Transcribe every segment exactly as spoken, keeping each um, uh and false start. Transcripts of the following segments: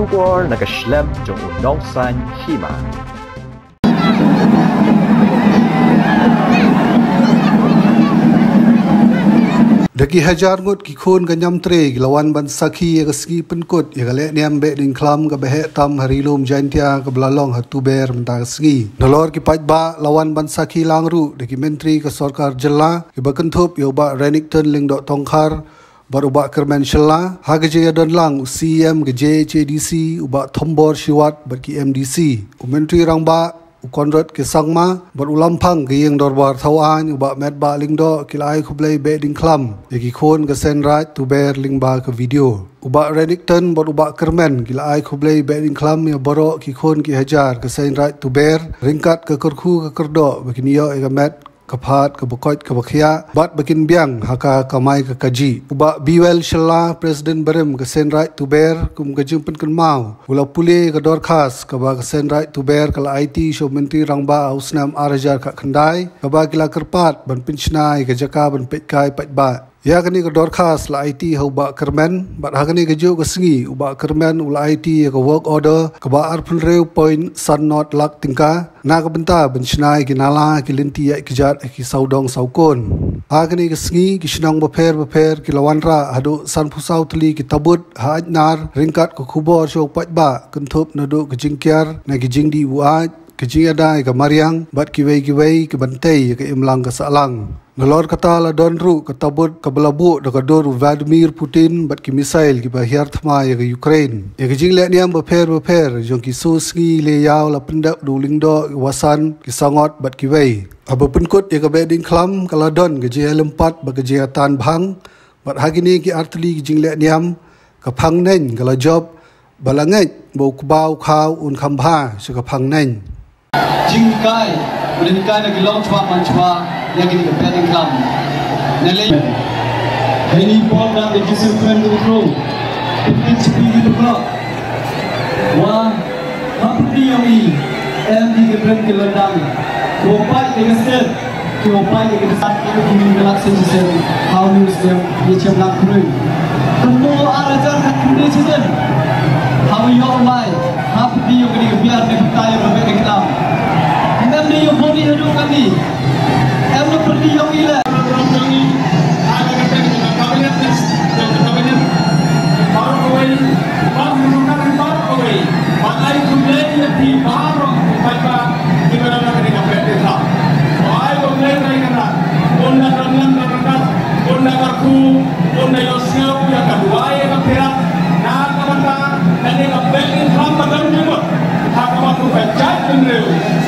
TUBER nagka-schlep yung unongsan hima. Dagi hajar ngut ki khun ka nyam tre lawan ban sakhi ka ski penkut ya le niam be din khlam ka beh tam harilum jantia ka blalong hatu ber mentar ski nolor ki pajba lawan ban sakhi langru dagi menteri ka sarkar jilla ki bakanthup yoba renington lingdok tongkhar baruba kerman shilla hagaje don lang cm ka jcdc uba thombor shiwat barki mdc menteri rangba Ukonrad ke sangma berulampang ke yang dorbar tawaan ubak medba lingdo kilai kublai beding klam yagi khon ke senrat tuber lingba ke video ubak redicton berubak kermen kilai kublai beding klam ya borok ki khon ki hajar ke senrat tuber ringkat ke kerku ke kerdo begini yo ega med kapat kabukot kabakhya bat bakin biang haka kamai ka kaji uba biwel shalla president berem ka senrait tuber kum ka jumpen kan mau ula pule ka dor khas ka ba ka senrait tuber kala it show menteri rangba usnam arajar ka khandai ka ba kila kerpat ban pinchnai ka jaka ban petkai patba ya kini ka dorkhas la it ho ba kermen bat hagani ka ju ka singi uba kermen ul it ka work order ka ba arphul reu point sun not lak tingka na ka benta benchnai kinala kilinti ya kijat ki saudong saukon hagani ka singi ki shnang ba pher ba pher ki lawanra hadu san phusau tli ki tabut ha nar ringkat ko khubor show patba kenthup na do ka jingkyar na ki jingdi wa Kijing ada ke mariang bat kiwei kiwei ke bantai ke imlang ke salang nalor kata la donru ke tabut ke belabu de dor Vladimir Putin bat ki misail ki bahir thma ke Ukraine ye kijing le niam befer befer jong ki susgi le yaw la pendap duling do wasan ki sangot bat kiwei aba penkut ye ke beding khlam kala don ke je lempat ba ke je tan bhang bat hagini ki artli kijing le niam ke phang nen kala job balangai bok bau khaw un khambha se ke phang nen Jingkai, within kind of Gilontua Mantua, negative petting club. Nelly, any bomb that they discipline the crew, it needs to be the block. One, company of me, empty the bread killer down. To a bite like a step, to a bite like a step, giving relaxation, how you step, which I'm not doing. The more Arajan had created, how your life, happy you're going to be out of the tire of the club. Ini yang body hidup kami, emno pergi yang gila. Kami ada kerja dengan kabinet, dengan kabinet baru kembali, baru menggunakan baru kembali. Bagai kembali di baru, baca di mana kita kabinet kita. Bagai kembali dari kita, bunda dengan kita, bunda aku, bunda Yosef yang kedua yang ketiga, nak kita, ini kabinet kita bagai juga. Hak mahu berjaya dengan kita.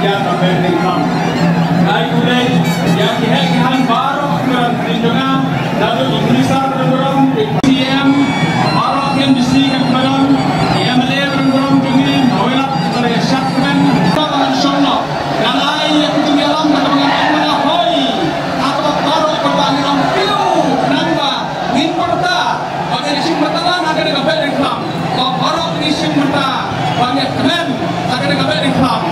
Yang terpenting kami. Naik udah, yang dihakikan baru dengan tinjauan dari Indonesia dengan C M baru yang disikat dengan M L A dengan tinggi awalnya dari Syakman. Tuhan Sholloh, nalai yang tinggi alam dengan Allah Hoi. Atau baru perbankan pilu namba importa. Bagi di sini bertahan agar terpenting kami. Kalau baru di sini bertahan, bagi kalian agar terpenting kami.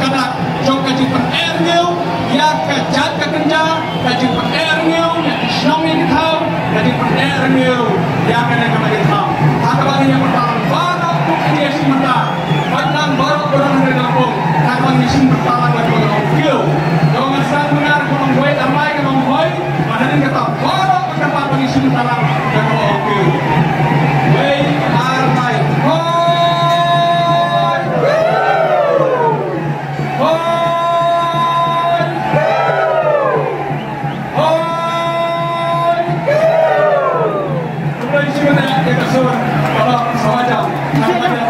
Kanak jong ka jipan erngeu ya ka jat ka kenja ka jipan erngeu ya shongin thau ka jipan erngeu ya ka nang ka magin thau akabang yang pertama bana ku dia simata patang baru orang dari kampung akabang isim pertama buat orang kiu jong asal benar ku ngoi amai ka ngoi madanin kata baru pertama pengisim talang ka orang kiu wei armai Terima kasih banyak.